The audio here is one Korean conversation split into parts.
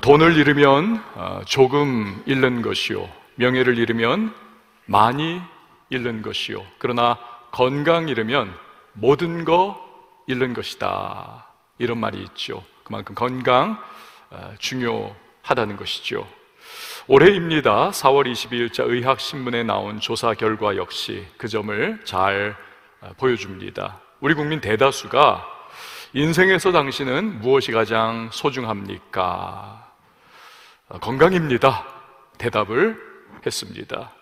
돈을 잃으면 조금 잃는 것이요, 명예를 잃으면 많이 잃는 것이요, 그러나 건강 잃으면 모든 거 잃는 것이다, 이런 말이 있죠. 그만큼 건강 중요하다는 것이죠. 올해입니다. 4월 22일자 의학신문에 나온 조사 결과 역시 그 점을 잘 보여줍니다. 우리 국민 대다수가 인생에서 당신은 무엇이 가장 소중합니까? 건강입니다. 대답을 했습니다.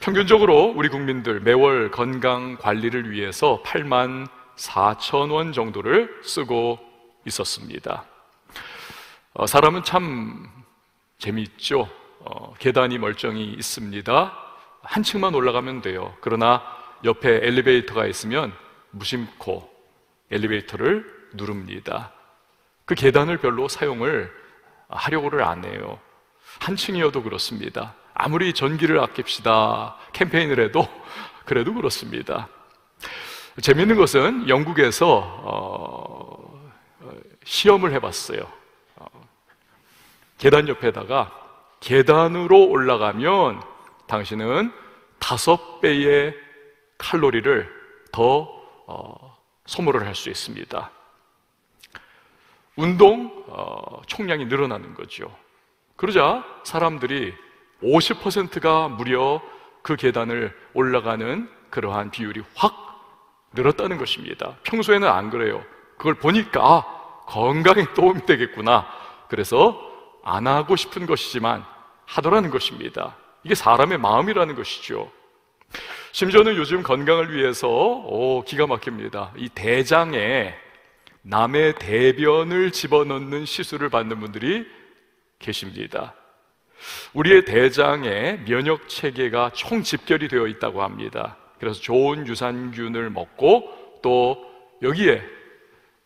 평균적으로 우리 국민들 매월 건강 관리를 위해서 84,000원 정도를 쓰고 있었습니다. 사람은 참 재미있죠. 계단이 멀쩡히 있습니다. 한 층만 올라가면 돼요. 그러나 옆에 엘리베이터가 있으면 무심코 엘리베이터를 누릅니다. 그 계단을 별로 사용을 하려고를 안 해요. 한 층이어도 그렇습니다. 아무리 전기를 아낍시다 캠페인을 해도 그래도 그렇습니다. 재미있는 것은 영국에서 시험을 해봤어요. 계단 옆에다가 계단으로 올라가면 당신은 5배의 칼로리를 더 소모를 할 수 있습니다. 운동 총량이 늘어나는 거죠. 그러자 사람들이 50%가 무려 그 계단을 올라가는 그러한 비율이 확 늘었다는 것입니다. 평소에는 안 그래요. 그걸 보니까 아, 건강에 도움이 되겠구나. 그래서 안 하고 싶은 것이지만 하더라는 것입니다. 이게 사람의 마음이라는 것이죠. 심지어는 요즘 건강을 위해서 기가 막힙니다. 이 대장에 남의 대변을 집어넣는 시술을 받는 분들이 계십니다. 우리의 대장에 면역체계가 총집결이 되어 있다고 합니다. 그래서 좋은 유산균을 먹고 또 여기에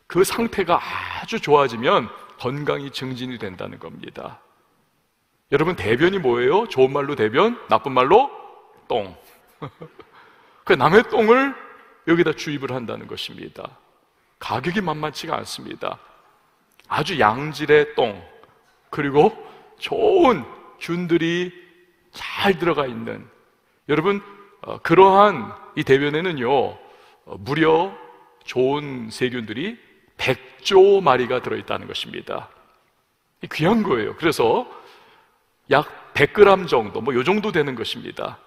그 상태가 아주 좋아지면 건강이 증진이 된다는 겁니다. 여러분, 대변이 뭐예요? 좋은 말로 대변, 나쁜 말로 똥. 그 남의 똥을 여기다 주입을 한다는 것입니다. 가격이 만만치가 않습니다. 아주 양질의 똥, 그리고 좋은 균들이 잘 들어가 있는, 여러분 그러한 이 대변에는요 무려 좋은 세균들이 100조 마리가 들어있다는 것입니다. 귀한 거예요. 그래서 약 100g 정도, 뭐 요 정도 되는 것입니다.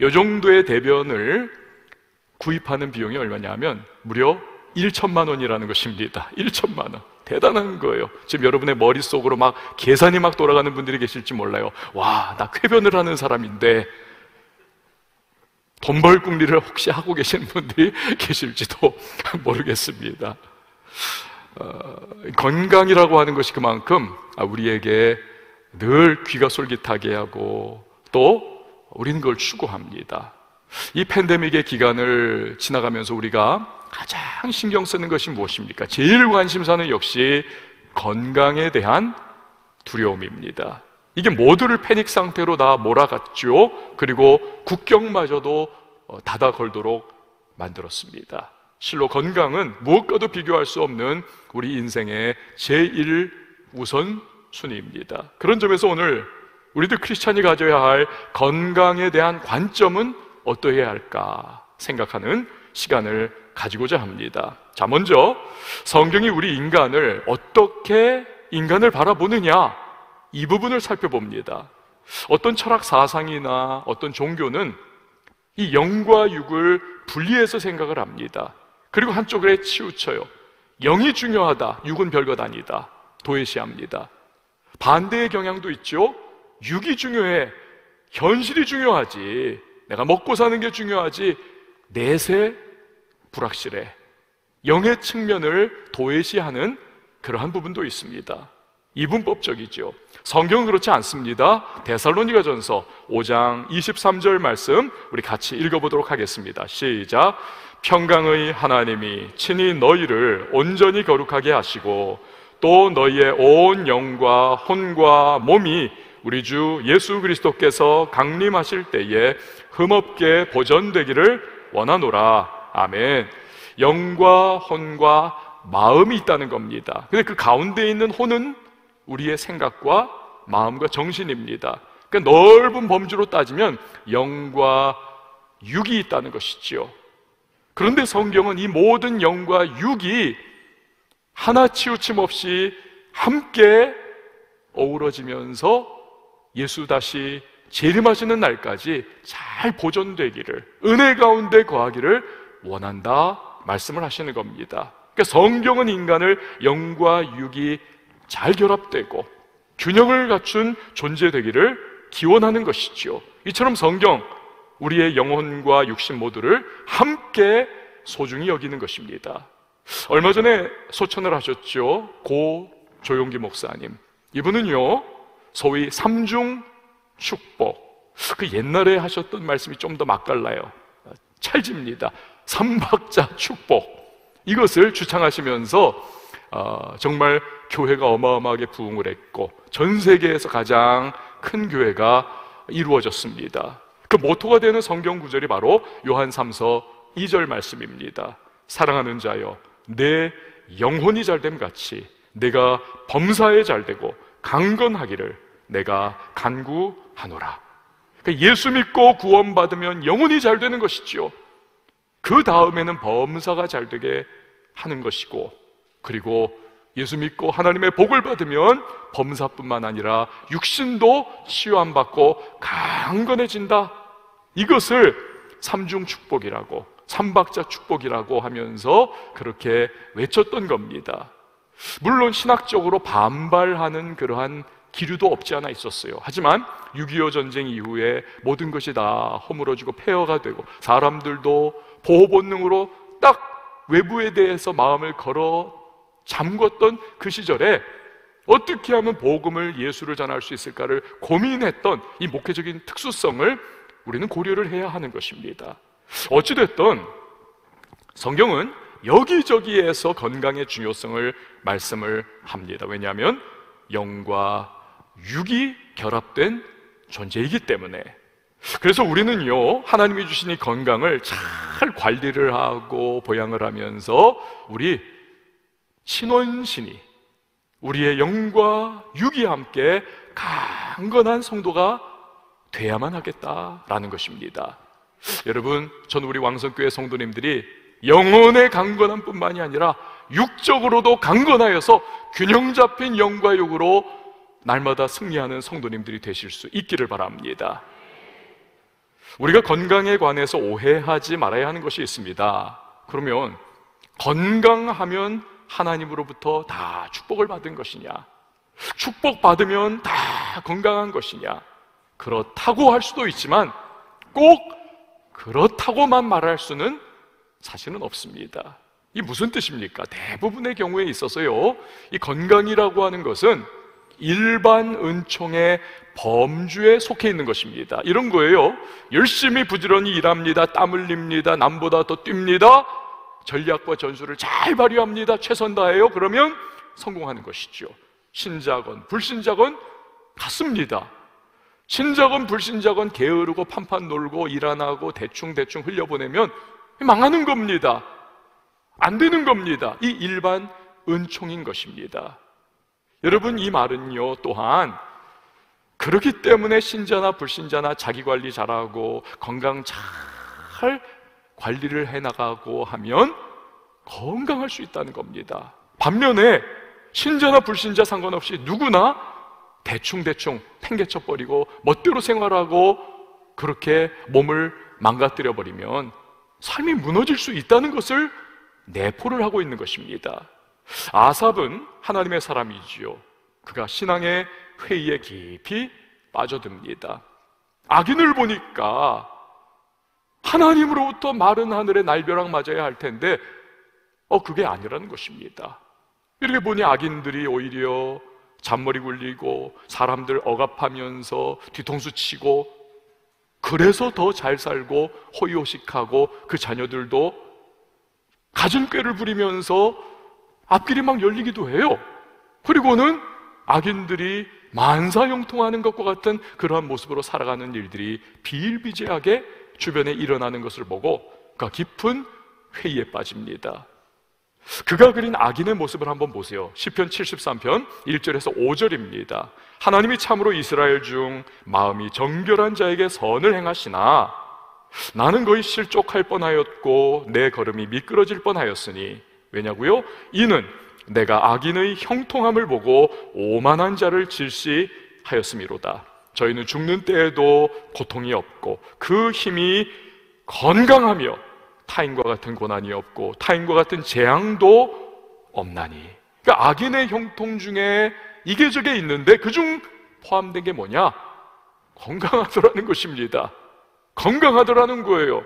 요 정도의 대변을 구입하는 비용이 얼마냐 하면 무려 1천만 원이라는 것입니다. 1천만 원. 대단한 거예요. 지금 여러분의 머릿속으로 막 계산이 막 돌아가는 분들이 계실지 몰라요. 와, 나 쾌변을 하는 사람인데 돈 벌 궁리를 혹시 하고 계시는 분들이 계실지도 모르겠습니다. 건강이라고 하는 것이 그만큼 우리에게 늘 귀가 솔깃하게 하고 또 우리는 그걸 추구합니다. 이 팬데믹의 기간을 지나가면서 우리가 가장 신경 쓰는 것이 무엇입니까? 제일 관심사는 역시 건강에 대한 두려움입니다. 이게 모두를 패닉 상태로 다 몰아갔죠. 그리고 국경마저도 닫아 걸도록 만들었습니다. 실로 건강은 무엇과도 비교할 수 없는 우리 인생의 제일 우선 순위입니다. 그런 점에서 오늘 우리들 크리스찬이 가져야 할 건강에 대한 관점은 어떠해야 할까 생각하는 시간을 가지고자 합니다. 자, 먼저 성경이 우리 인간을 어떻게 인간을 바라보느냐, 이 부분을 살펴봅니다. 어떤 철학 사상이나 어떤 종교는 이 영과 육을 분리해서 생각을 합니다. 그리고 한쪽에 치우쳐요. 영이 중요하다, 육은 별것 아니다, 도외시합니다. 반대의 경향도 있죠. 육이 중요해, 현실이 중요하지, 내가 먹고 사는 게 중요하지, 내세 불확실해, 영의 측면을 도외시하는 그러한 부분도 있습니다. 이분법적이죠. 성경은 그렇지 않습니다. 데살로니가전서 5장 23절 말씀 우리 같이 읽어보도록 하겠습니다. 시작. 평강의 하나님이 친히 너희를 온전히 거룩하게 하시고 또 너희의 온 영과 혼과 몸이 우리 주 예수 그리스도께서 강림하실 때에 흠없게 보전되기를 원하노라. 아멘. 영과 혼과 마음이 있다는 겁니다. 근데 그 가운데 있는 혼은 우리의 생각과 마음과 정신입니다. 그러니까 넓은 범주로 따지면 영과 육이 있다는 것이지요. 그런데 성경은 이 모든 영과 육이 하나 치우침 없이 함께 어우러지면서 예수 다시 재림하시는 날까지 잘 보존되기를, 은혜 가운데 거하기를 원한다 말씀을 하시는 겁니다. 그러니까 성경은 인간을 영과 육이 잘 결합되고 균형을 갖춘 존재 되기를 기원하는 것이지요. 이처럼 성경, 우리의 영혼과 육신 모두를 함께 소중히 여기는 것입니다. 얼마 전에 소천을 하셨죠, 고 조용기 목사님. 이분은요, 소위 삼중 축복, 그 옛날에 하셨던 말씀이 좀 더 맛깔나요. 찰집니다. 삼박자 축복, 이것을 주창하시면서 정말 교회가 어마어마하게 부흥을 했고 전 세계에서 가장 큰 교회가 이루어졌습니다. 그 모토가 되는 성경 구절이 바로 요한 3서 2절 말씀입니다. 사랑하는 자여, 내 영혼이 잘됨 같이 내가 범사에 잘되고 강건하기를 내가 간구하노라. 그러니까 예수 믿고 구원받으면 영혼이 잘되는 것이지요. 그 다음에는 범사가 잘되게 하는 것이고, 그리고 예수 믿고 하나님의 복을 받으면 범사뿐만 아니라 육신도 치유함받고 강건해진다. 이것을 삼중 축복이라고, 삼박자 축복이라고 하면서 그렇게 외쳤던 겁니다. 물론 신학적으로 반발하는 그러한 기류도 없지 않아 있었어요. 하지만 6.25 전쟁 이후에 모든 것이 다 허물어지고 폐허가 되고 사람들도 보호 본능으로 딱 외부에 대해서 마음을 걸어 잠궜던 그 시절에 어떻게 하면 복음을, 예수를 전할 수 있을까를 고민했던 이 목회적인 특수성을 우리는 고려를 해야 하는 것입니다. 어찌됐든 성경은 여기저기에서 건강의 중요성을 말씀을 합니다. 왜냐하면 영과 육이 결합된 존재이기 때문에. 그래서 우리는요, 하나님이 주신 이 건강을 잘 관리를 하고 보양을 하면서 우리 신원신이, 우리의 영과 육이 함께 강건한 성도가 돼야만 하겠다라는 것입니다. 여러분, 전 우리 왕성교회 성도님들이 영혼의 강건함 뿐만이 아니라 육적으로도 강건하여서 균형 잡힌 영과 육으로 날마다 승리하는 성도님들이 되실 수 있기를 바랍니다. 우리가 건강에 관해서 오해하지 말아야 하는 것이 있습니다. 그러면 건강하면 하나님으로부터 다 축복을 받은 것이냐, 축복받으면 다 건강한 것이냐? 그렇다고 할 수도 있지만 꼭 그렇다고만 말할 수는 사실은 없습니다. 이게 무슨 뜻입니까? 대부분의 경우에 있어서요, 이 건강이라고 하는 것은 일반 은총의 범주에 속해 있는 것입니다. 이런 거예요. 열심히 부지런히 일합니다. 땀 흘립니다. 남보다 더 뜁니다. 전략과 전술을 잘 발휘합니다. 최선 다해요. 그러면 성공하는 것이죠. 신자건 불신자건 같습니다. 신자건 불신자건 게으르고 판판 놀고 일 안 하고 대충 흘려보내면 망하는 겁니다. 안 되는 겁니다. 이 일반 은총인 것입니다. 여러분, 이 말은요, 또한 그렇기 때문에 신자나 불신자나 자기관리 잘하고 건강 잘 관리를 해나가고 하면 건강할 수 있다는 겁니다. 반면에 신자나 불신자 상관없이 누구나 대충 팽개쳐버리고 멋대로 생활하고 그렇게 몸을 망가뜨려버리면 삶이 무너질 수 있다는 것을 내포를 하고 있는 것입니다. 아삽은 하나님의 사람이지요. 그가 신앙의 회의에 깊이 빠져듭니다. 악인을 보니까 하나님으로부터 마른 하늘에 날벼락 맞아야 할 텐데 그게 아니라는 것입니다. 이렇게 보니 악인들이 오히려 잔머리 굴리고 사람들 억압하면서 뒤통수 치고 그래서 더 잘 살고 호의호식하고 그 자녀들도 가진 꾀를 부리면서 앞길이 막 열리기도 해요. 그리고는 악인들이 만사형통하는 것과 같은 그러한 모습으로 살아가는 일들이 비일비재하게 주변에 일어나는 것을 보고 그가 깊은 회의에 빠집니다. 그가 그린 악인의 모습을 한번 보세요. 시편 73편 1절에서 5절입니다. 하나님이 참으로 이스라엘 중 마음이 정결한 자에게 선을 행하시나 나는 거의 실족할 뻔하였고 내 걸음이 미끄러질 뻔하였으니. 왜냐고요? 이는 내가 악인의 형통함을 보고 오만한 자를 질시하였음이로다. 저희는 죽는 때에도 고통이 없고 그 힘이 건강하며 타인과 같은 고난이 없고 타인과 같은 재앙도 없나니. 그러니까 악인의 형통 중에 이게 저게 있는데 그중 포함된 게 뭐냐? 건강하더라는 것입니다. 건강하더라는 거예요.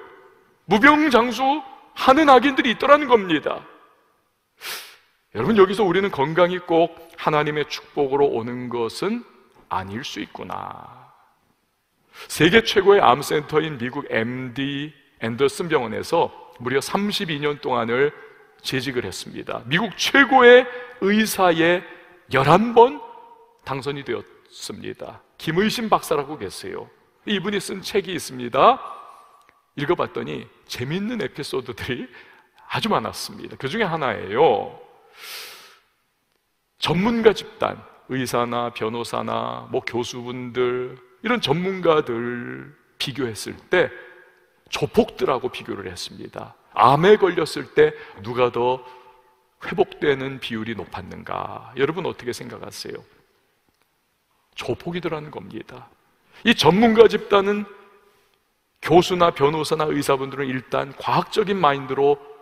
무병장수 하는 악인들이 있더라는 겁니다. 여러분, 여기서 우리는 건강이 꼭 하나님의 축복으로 오는 것은 아닐 수 있구나. 세계 최고의 암센터인 미국 MD 앤더슨 병원에서 무려 32년 동안을 재직을 했습니다. 미국 최고의 의사에 11번 당선이 되었습니다. 김의신 박사라고 계세요. 이분이 쓴 책이 있습니다. 읽어봤더니 재밌는 에피소드들이 아주 많았습니다. 그 중에 하나예요. 전문가 집단, 의사나 변호사나 뭐 교수분들, 이런 전문가들 비교했을 때 조폭들하고 비교를 했습니다. 암에 걸렸을 때 누가 더 회복되는 비율이 높았는가? 여러분 어떻게 생각하세요? 조폭이더라는 겁니다. 이 전문가 집단은 교수나 변호사나 의사분들은 일단 과학적인 마인드로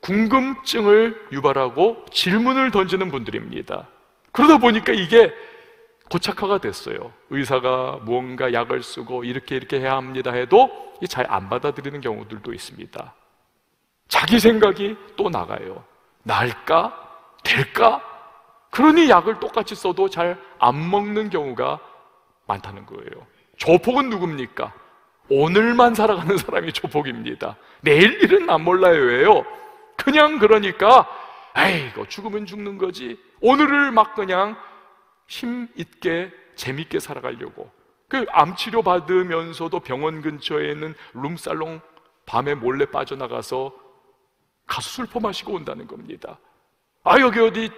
궁금증을 유발하고 질문을 던지는 분들입니다. 그러다 보니까 이게 고착화가 됐어요. 의사가 무언가 약을 쓰고 이렇게 해야 합니다 해도 잘 안 받아들이는 경우들도 있습니다. 자기 생각이 또 나가요. 날까? 될까? 그러니 약을 똑같이 써도 잘 안 먹는 경우가 많다는 거예요. 조폭은 누굽니까? 오늘만 살아가는 사람이 조폭입니다. 내일 일은 안 몰라요예요. 그냥 그러니까 에이고 죽으면 죽는 거지, 오늘을 막 그냥 힘 있게 재밌게 살아가려고 그 암치료 받으면서도 병원 근처에 있는 룸살롱 밤에 몰래 빠져나가서 가서 술 퍼마시고 온다는 겁니다. 아, 여기 어디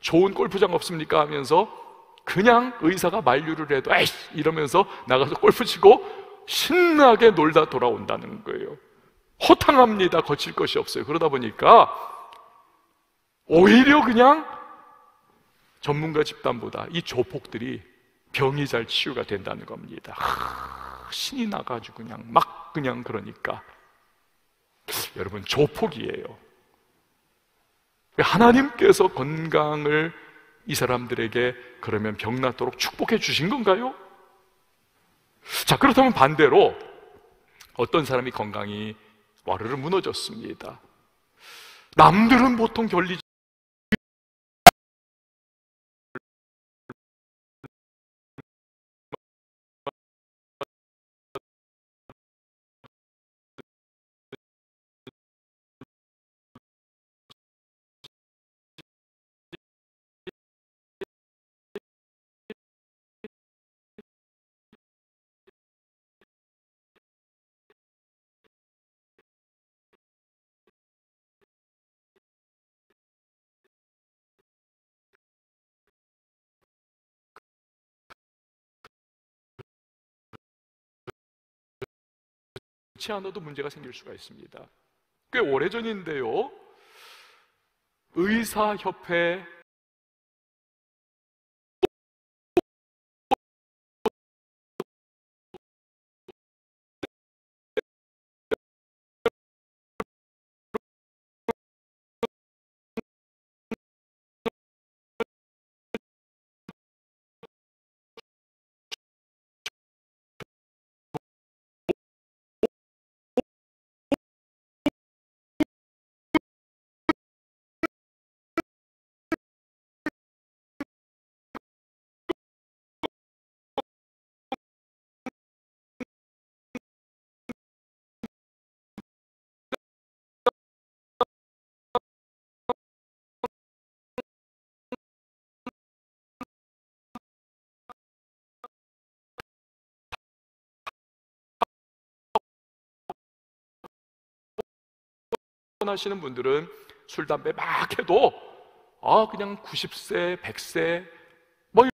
좋은 골프장 없습니까? 하면서 그냥 의사가 만류를 해도 에이 이러면서 나가서 골프 치고 신나게 놀다 돌아온다는 거예요. 허탕합니다. 거칠 것이 없어요. 그러다 보니까 오히려 그냥 전문가 집단보다 이 조폭들이 병이 잘 치유가 된다는 겁니다. 신이 나가지고 그냥 그러니까. 여러분, 조폭이에요. 하나님께서 건강을 이 사람들에게 그러면 병낫도록 축복해 주신 건가요? 자, 그렇다면 반대로 어떤 사람이 건강이 와르르 무너졌습니다. 남들은 보통 결리지 그렇지 않아도 문제가 생길 수가 있습니다. 꽤 오래전인데요, 의사협회 하시는 분들은 술, 담배 막 해도 그냥 90세, 100세 뭐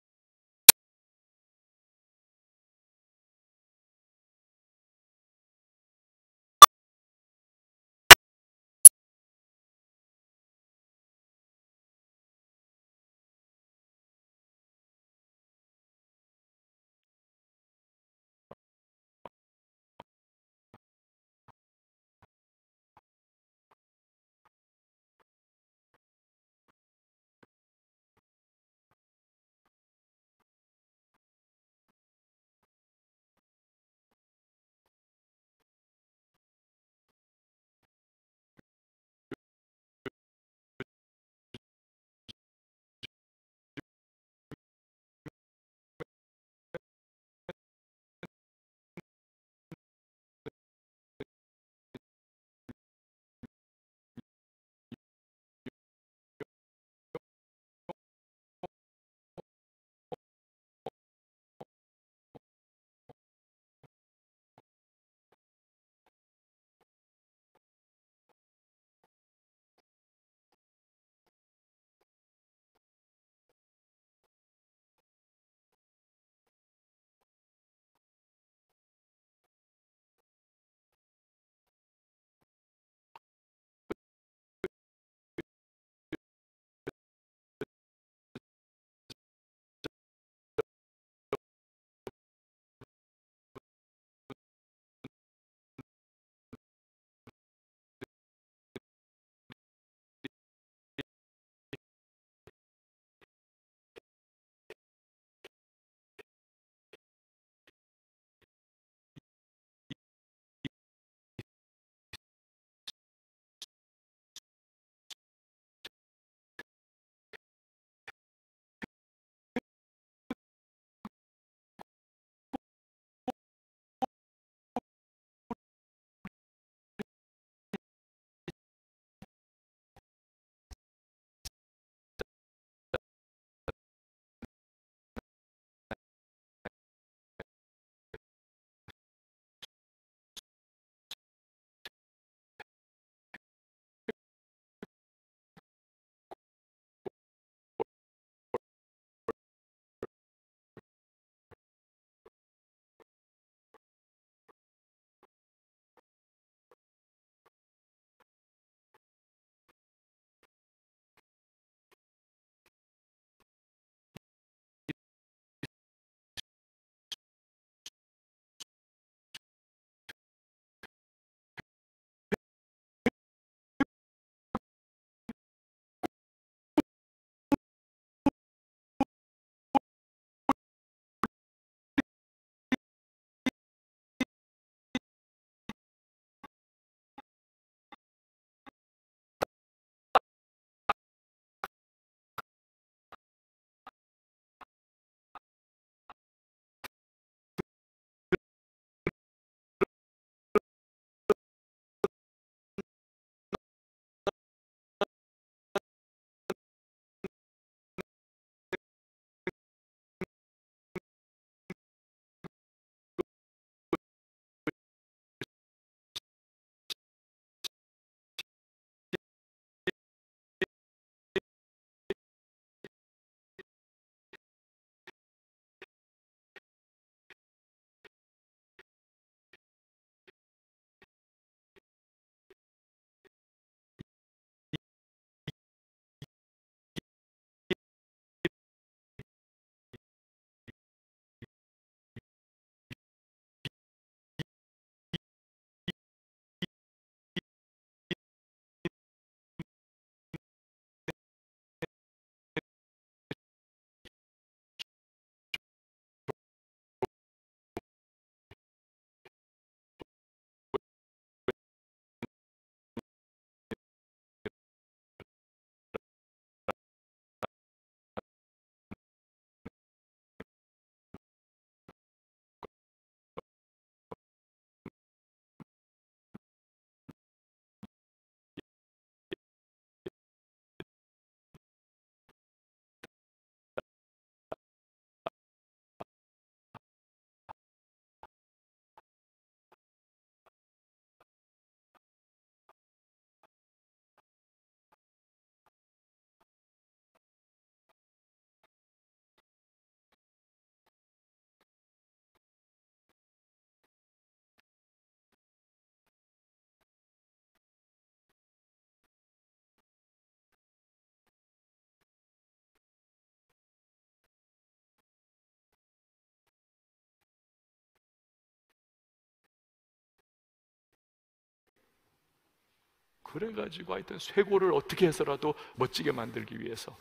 그래가지고 하여튼 쇄골을 어떻게 해서라도 멋지게 만들기 위해서.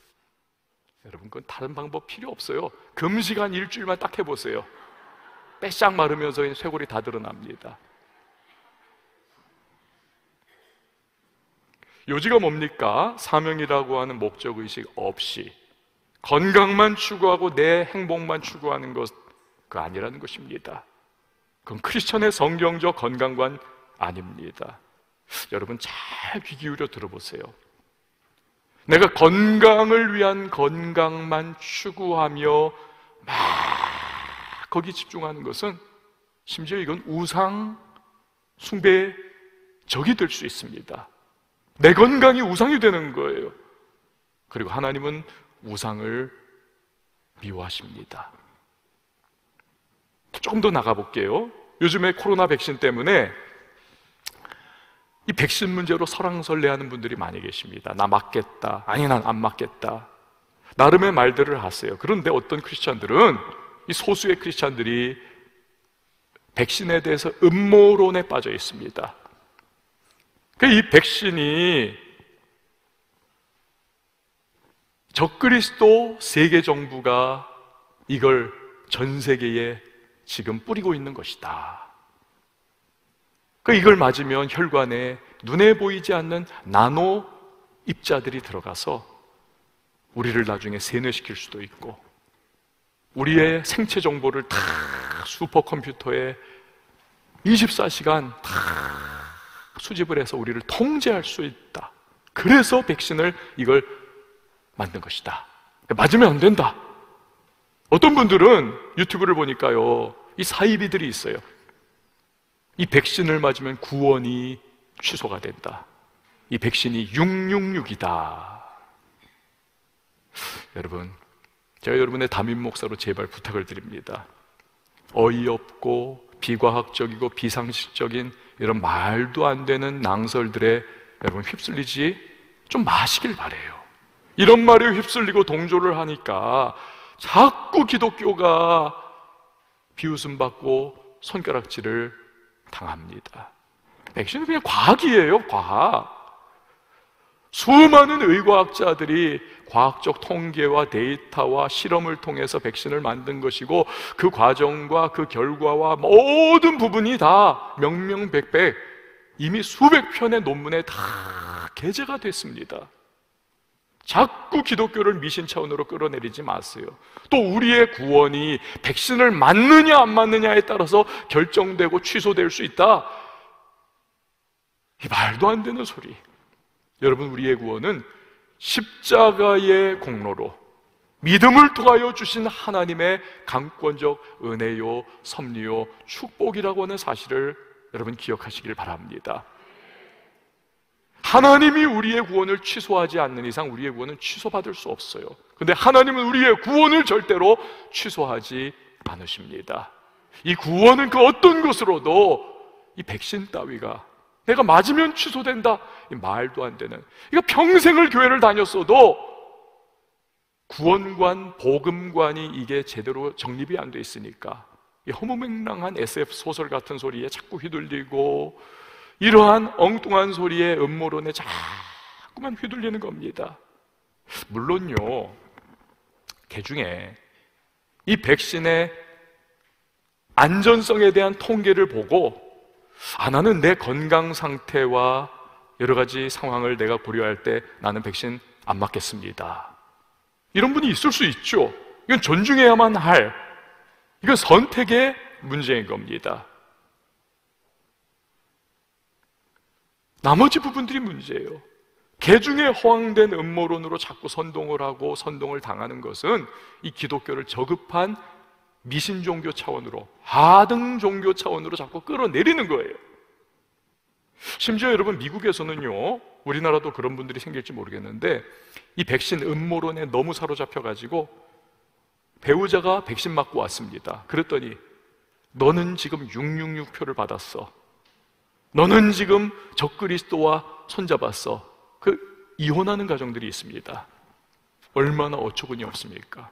여러분, 그건 다른 방법 필요 없어요. 금식 한 일주일만 딱 해보세요. 빼싹 마르면서 쇄골이 다 드러납니다. 요지가 뭡니까? 사명이라고 하는 목적의식 없이 건강만 추구하고 내 행복만 추구하는 것, 그 아니라는 것입니다. 그건 크리스천의 성경적 건강관 아닙니다. 여러분 잘 귀 기울여 들어보세요. 내가 건강을 위한 건강만 추구하며 막 거기 집중하는 것은 심지어 이건 우상 숭배의 적이 될 수 있습니다. 내 건강이 우상이 되는 거예요. 그리고 하나님은 우상을 미워하십니다. 조금 더 나가볼게요. 요즘에 코로나 백신 때문에 이 백신 문제로 설왕설래하는 분들이 많이 계십니다. 나 맞겠다, 아니 난 안 맞겠다, 나름의 말들을 하세요. 그런데 어떤 크리스찬들은, 이 소수의 크리스찬들이 백신에 대해서 음모론에 빠져 있습니다. 이 백신이 적그리스도 세계 정부가 이걸 전 세계에 지금 뿌리고 있는 것이다. 이걸 맞으면 혈관에 눈에 보이지 않는 나노 입자들이 들어가서 우리를 나중에 세뇌시킬 수도 있고, 우리의 생체 정보를 다 슈퍼컴퓨터에 24시간 다 수집을 해서 우리를 통제할 수 있다. 그래서 백신을 이걸 만든 것이다. 맞으면 안 된다. 어떤 분들은 유튜브를 보니까요, 이 사이비들이 있어요. 이 백신을 맞으면 구원이 취소가 된다. 이 백신이 666이다. 여러분, 제가 여러분의 담임 목사로 제발 부탁을 드립니다. 어이없고 비과학적이고 비상식적인 이런 말도 안 되는 낭설들에 여러분 휩쓸리지 좀 마시길 바래요. 이런 말에 휩쓸리고 동조를 하니까 자꾸 기독교가 비웃음 받고 손가락질을 당합니다. 백신은 그냥 과학이에요, 과학. 수많은 의과학자들이 과학적 통계와 데이터와 실험을 통해서 백신을 만든 것이고, 그 과정과 그 결과와 모든 부분이 다 명명백백 이미 수백 편의 논문에 다 게재가 됐습니다. 자꾸 기독교를 미신 차원으로 끌어내리지 마세요. 또 우리의 구원이 백신을 맞느냐 안 맞느냐에 따라서 결정되고 취소될 수 있다, 이 말도 안 되는 소리. 여러분, 우리의 구원은 십자가의 공로로 믿음을 통하여 주신 하나님의 강권적 은혜요, 섭리요, 축복이라고 하는 사실을 여러분 기억하시길 바랍니다. 하나님이 우리의 구원을 취소하지 않는 이상 우리의 구원은 취소받을 수 없어요. 근데 하나님은 우리의 구원을 절대로 취소하지 않으십니다. 이 구원은 그 어떤 것으로도 이 백신 따위가 내가 맞으면 취소된다, 이 말도 안 되는, 이거 평생을 교회를 다녔어도 구원관, 복음관이 이게 제대로 정립이 안 돼 있으니까 이 허무맹랑한 SF 소설 같은 소리에 자꾸 휘둘리고, 이러한 엉뚱한 소리에, 음모론에 자꾸만 휘둘리는 겁니다. 물론요, 개중에 이 백신의 안전성에 대한 통계를 보고, 아, 나는 내 건강 상태와 여러 가지 상황을 내가 고려할 때 나는 백신 안 맞겠습니다, 이런 분이 있을 수 있죠. 이건 존중해야만 할, 이건 선택의 문제인 겁니다. 나머지 부분들이 문제예요. 개중에 허황된 음모론으로 자꾸 선동을 하고 선동을 당하는 것은 이 기독교를 저급한 미신 종교 차원으로, 하등 종교 차원으로 자꾸 끌어내리는 거예요. 심지어 여러분, 미국에서는요, 우리나라도 그런 분들이 생길지 모르겠는데, 이 백신 음모론에 너무 사로잡혀가지고 배우자가 백신 맞고 왔습니다. 그랬더니 너는 지금 666표를 받았어, 너는 지금 적그리스도와 손잡았어, 그 이혼하는 가정들이 있습니다. 얼마나 어처구니 없습니까?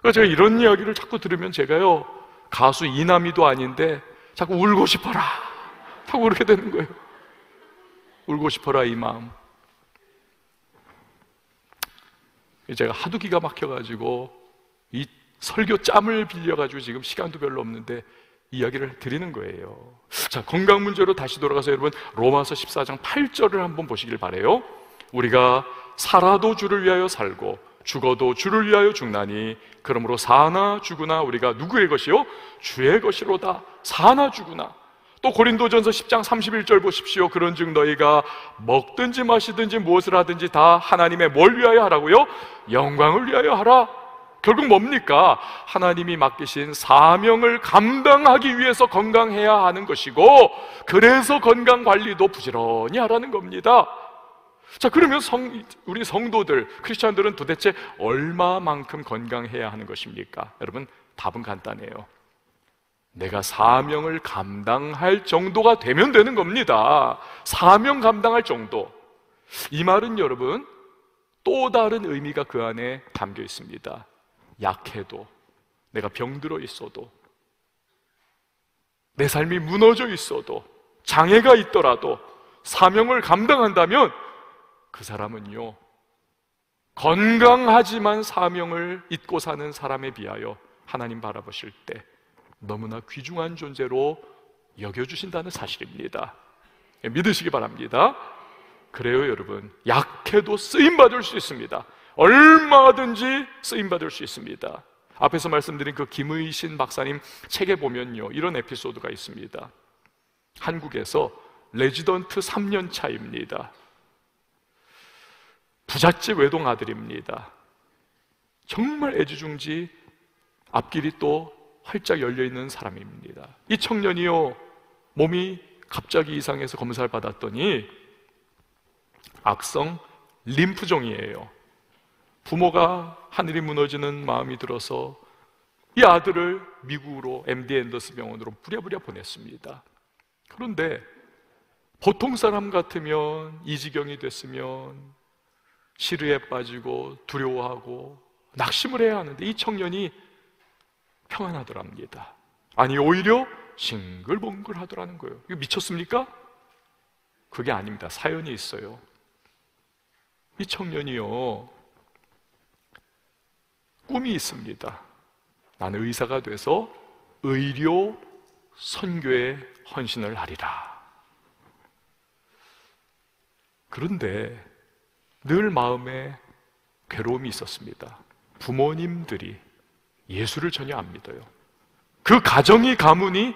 그러니까 제가 이런 이야기를 자꾸 들으면 제가요, 가수 이남이도 아닌데 자꾸 울고 싶어라 하고 그렇게 되는 거예요. 울고 싶어라 이 마음. 제가 하도 기가 막혀가지고 이 설교 짬을 빌려가지고 지금 시간도 별로 없는데 이야기를 드리는 거예요. 자, 건강 문제로 다시 돌아가서 여러분 로마서 14장 8절을 한번 보시길 바래요. 우리가 살아도 주를 위하여 살고 죽어도 주를 위하여 죽나니 그러므로 사나 죽으나 우리가 누구의 것이요? 주의 것이로다. 사나 죽으나. 또 고린도전서 10장 31절 보십시오. 그런즉 너희가 먹든지 마시든지 무엇을 하든지 다 하나님의 뭘 위하여 하라고요? 영광을 위하여 하라. 결국 뭡니까? 하나님이 맡기신 사명을 감당하기 위해서 건강해야 하는 것이고, 그래서 건강관리도 부지런히 하라는 겁니다. 자, 그러면 우리 성도들, 크리스찬들은 도대체 얼마만큼 건강해야 하는 것입니까? 여러분, 답은 간단해요. 내가 사명을 감당할 정도가 되면 되는 겁니다. 사명 감당할 정도. 이 말은 여러분 또 다른 의미가 그 안에 담겨 있습니다. 약해도, 내가 병들어 있어도, 내 삶이 무너져 있어도, 장애가 있더라도 사명을 감당한다면 그 사람은요, 건강하지만 사명을 잊고 사는 사람에 비하여 하나님 바라보실 때 너무나 귀중한 존재로 여겨주신다는 사실입니다. 믿으시기 바랍니다. 그래요 여러분, 약해도 쓰임받을 수 있습니다. 얼마든지 쓰임받을 수 있습니다. 앞에서 말씀드린 그 김의신 박사님 책에 보면요, 이런 에피소드가 있습니다. 한국에서 레지던트 3년 차입니다. 부잣집 외동 아들입니다. 정말 애지중지 앞길이 또 활짝 열려있는 사람입니다. 이 청년이요, 몸이 갑자기 이상해서 검사를 받았더니 악성 림프종이에요. 부모가 하늘이 무너지는 마음이 들어서 이 아들을 미국으로 MD 앤더슨 병원으로 부랴부랴 보냈습니다. 그런데 보통 사람 같으면 이 지경이 됐으면 시름에 빠지고 두려워하고 낙심을 해야 하는데 이 청년이 평안하더랍니다. 아니, 오히려 싱글벙글하더라는 거예요. 이거 미쳤습니까? 그게 아닙니다. 사연이 있어요. 이 청년이요, 꿈이 있습니다. 나는 의사가 돼서 의료 선교에 헌신을 하리라. 그런데 늘 마음에 괴로움이 있었습니다. 부모님들이 예수를 전혀 안 믿어요. 그 가정이, 가문이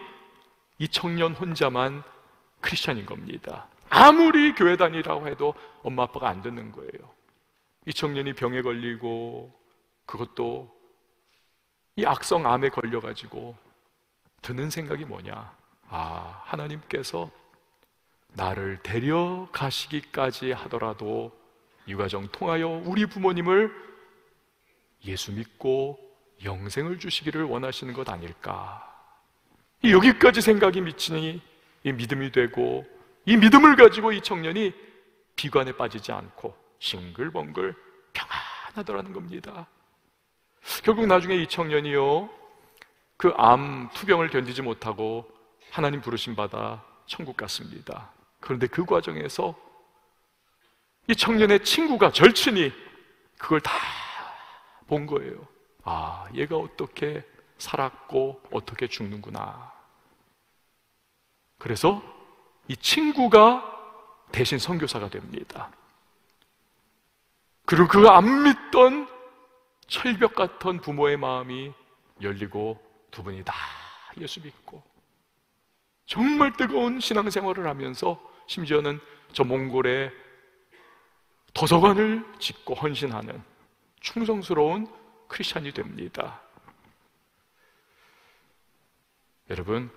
이 청년 혼자만 크리스찬인 겁니다. 아무리 교회 다니라고 해도 엄마 아빠가 안 듣는 거예요. 이 청년이 병에 걸리고, 그것도 이 악성 암에 걸려가지고 드는 생각이 뭐냐, 아, 하나님께서 나를 데려가시기까지 하더라도 유가정 통하여 우리 부모님을 예수 믿고 영생을 주시기를 원하시는 것 아닐까. 여기까지 생각이 미치니 이 믿음이 되고, 이 믿음을 가지고 이 청년이 비관에 빠지지 않고 싱글벙글 평안하더라는 겁니다. 결국 나중에 이 청년이요, 그 암 투병을 견디지 못하고 하나님 부르심 받아 천국 갔습니다. 그런데 그 과정에서 이 청년의 친구가, 절친이 그걸 다 본 거예요. 아, 얘가 어떻게 살았고 어떻게 죽는구나. 그래서 이 친구가 대신 선교사가 됩니다. 그리고 그 안 믿던 철벽 같은 부모의 마음이 열리고 두 분이 다 예수 믿고 정말 뜨거운 신앙생활을 하면서, 심지어는 저 몽골에 도서관을 짓고 헌신하는 충성스러운 크리스찬이 됩니다. 여러분,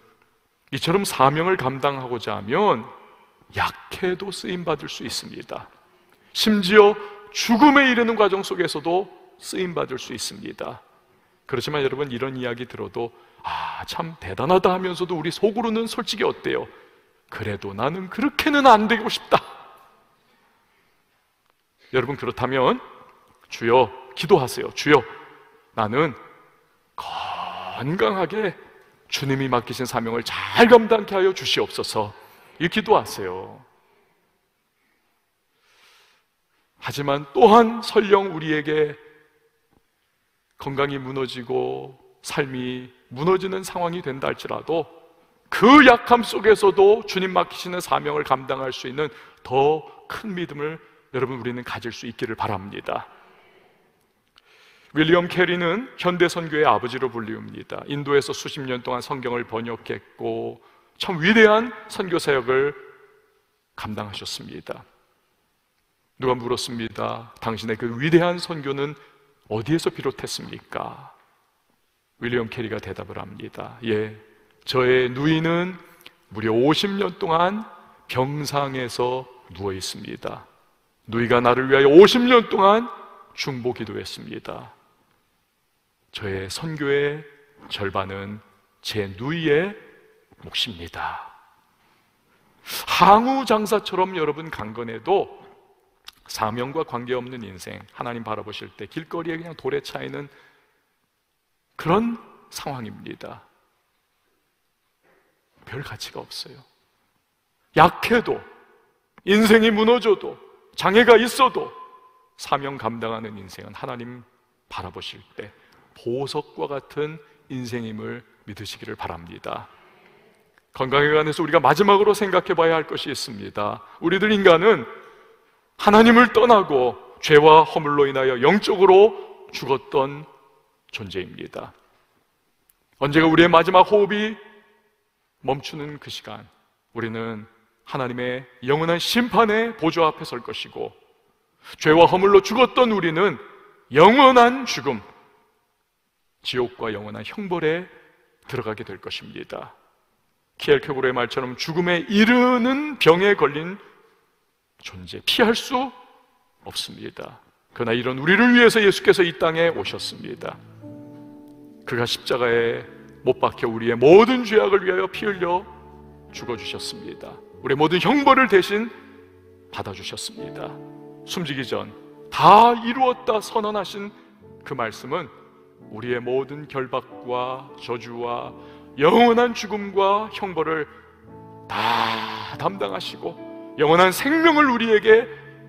이처럼 사명을 감당하고자 하면 약해도 쓰임받을 수 있습니다. 심지어 죽음에 이르는 과정 속에서도 쓰임받을 수 있습니다. 그렇지만 여러분, 이런 이야기 들어도 아, 참 대단하다 하면서도 우리 속으로는 솔직히 어때요? 그래도 나는 그렇게는 안 되고 싶다. 여러분, 그렇다면 주여, 기도하세요. 주여, 나는 건강하게 주님이 맡기신 사명을 잘 감당케 하여 주시옵소서. 이 기도하세요. 하지만 또한 설령 우리에게 건강이 무너지고 삶이 무너지는 상황이 된다 할지라도 그 약함 속에서도 주님 맡기시는 사명을 감당할 수 있는 더 큰 믿음을 여러분 우리는 가질 수 있기를 바랍니다. 윌리엄 캐리는 현대선교의 아버지로 불리웁니다. 인도에서 수십 년 동안 성경을 번역했고 참 위대한 선교사역을 감당하셨습니다. 누가 물었습니다. 당신의 그 위대한 선교는 어디에서 비롯했습니까? 윌리엄 캐리가 대답을 합니다. 예, 저의 누이는 무려 50년 동안 병상에서 누워 있습니다. 누이가 나를 위하여 50년 동안 중보 기도했습니다. 저의 선교의 절반은 제 누이의 몫입니다. 항우 장사처럼 여러분 강건해도 사명과 관계없는 인생, 하나님 바라보실 때 길거리에 그냥 돌에 차이는 그런 상황입니다. 별 가치가 없어요. 약해도, 인생이 무너져도, 장애가 있어도 사명 감당하는 인생은 하나님 바라보실 때 보석과 같은 인생임을 믿으시기를 바랍니다. 건강에 관해서 우리가 마지막으로 생각해 봐야 할 것이 있습니다. 우리들 인간은 하나님을 떠나고 죄와 허물로 인하여 영적으로 죽었던 존재입니다. 언제가 우리의 마지막 호흡이 멈추는 그 시간, 우리는 하나님의 영원한 심판의 보좌 앞에 설 것이고, 죄와 허물로 죽었던 우리는 영원한 죽음, 지옥과 영원한 형벌에 들어가게 될 것입니다. 키엘케고르의 말처럼 죽음에 이르는 병에 걸린 존재, 피할 수 없습니다. 그러나 이런 우리를 위해서 예수께서 이 땅에 오셨습니다. 그가 십자가에 못 박혀 우리의 모든 죄악을 위하여 피 흘려 죽어주셨습니다. 우리의 모든 형벌을 대신 받아주셨습니다. 숨지기 전 다 이루었다 선언하신 그 말씀은 우리의 모든 결박과 저주와 영원한 죽음과 형벌을 다 담당하시고 영원한 생명을 우리에게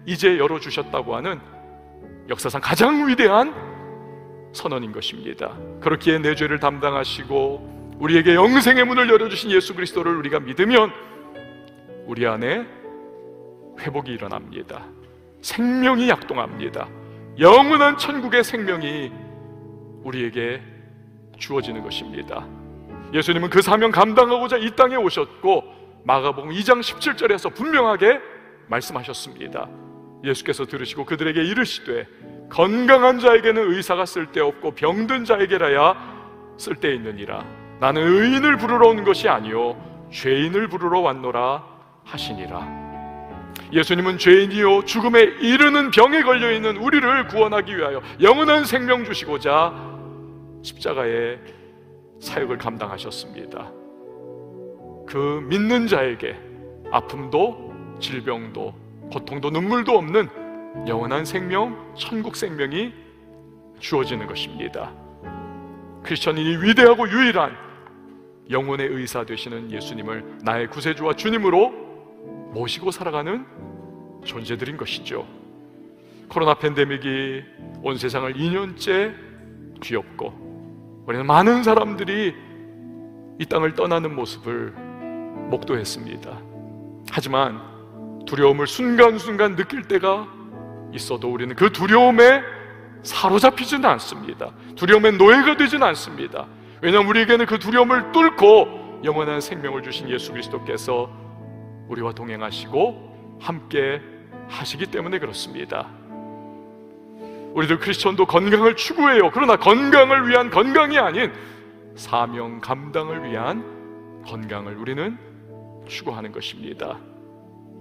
이제 열어주셨다고 하는 역사상 가장 위대한 선언인 것입니다. 그렇기에 내 죄를 담당하시고 우리에게 영생의 문을 열어주신 예수 그리스도를 우리가 믿으면 우리 안에 회복이 일어납니다. 생명이 약동합니다. 영원한 천국의 생명이 우리에게 주어지는 것입니다. 예수님은 그 사명 감당하고자 이 땅에 오셨고 마가복음 2장 17절에서 분명하게 말씀하셨습니다. 예수께서 들으시고 그들에게 이르시되 건강한 자에게는 의사가 쓸데없고 병든 자에게라야 쓸데있느니라. 나는 의인을 부르러 온 것이 아니요 죄인을 부르러 왔노라 하시니라. 예수님은 죄인이요 죽음에 이르는 병에 걸려있는 우리를 구원하기 위하여 영원한 생명 주시고자 십자가에 사역을 감당하셨습니다. 그 믿는 자에게 아픔도 질병도 고통도 눈물도 없는 영원한 생명, 천국 생명이 주어지는 것입니다. 크리스천인이 위대하고 유일한 영혼의 의사 되시는 예수님을 나의 구세주와 주님으로 모시고 살아가는 존재들인 것이죠. 코로나 팬데믹이 온 세상을 2년째 뒤엎고 우리는 많은 사람들이 이 땅을 떠나는 모습을 목도했습니다. 하지만 두려움을 순간순간 느낄 때가 있어도 우리는 그 두려움에 사로잡히지는 않습니다. 두려움에 노예가 되지는 않습니다. 왜냐하면 우리에게는 그 두려움을 뚫고 영원한 생명을 주신 예수 그리스도께서 우리와 동행하시고 함께 하시기 때문에 그렇습니다. 우리들 크리스천도 건강을 추구해요. 그러나 건강을 위한 건강이 아닌 사명 감당을 위한 건강을 우리는 추구하는 것입니다.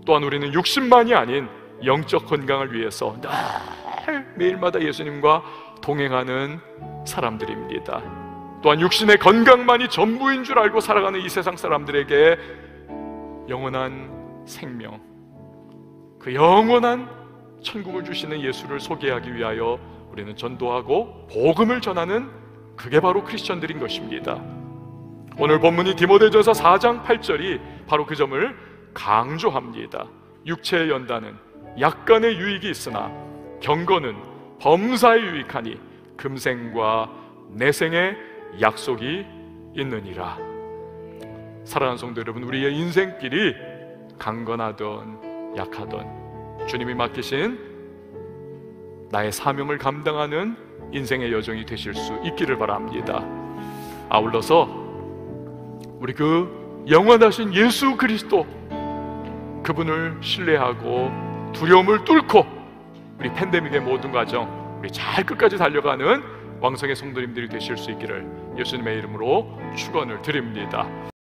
또한 우리는 육신만이 아닌 영적 건강을 위해서 늘 매일마다 예수님과 동행하는 사람들입니다. 또한 육신의 건강만이 전부인 줄 알고 살아가는 이 세상 사람들에게 영원한 생명, 그 영원한 천국을 주시는 예수를 소개하기 위하여 우리는 전도하고 복음을 전하는 그게 바로 크리스천들인 것입니다. 오늘 본문이 디모데전서 4장 8절이 바로 그 점을 강조합니다. 육체의 연단은 약간의 유익이 있으나 경건은 범사에 유익하니 금생과 내생의 약속이 있느니라. 사랑하는 성도 여러분, 우리의 인생길이 강건하던 약하던 주님이 맡기신 나의 사명을 감당하는 인생의 여정이 되실 수 있기를 바랍니다. 아울러서 우리 그 영원하신 예수 그리스도 그분을 신뢰하고 두려움을 뚫고 우리 팬데믹의 모든 과정 우리 잘 끝까지 달려가는 왕성의 성도님들이 되실 수 있기를 예수님의 이름으로 축원을 드립니다.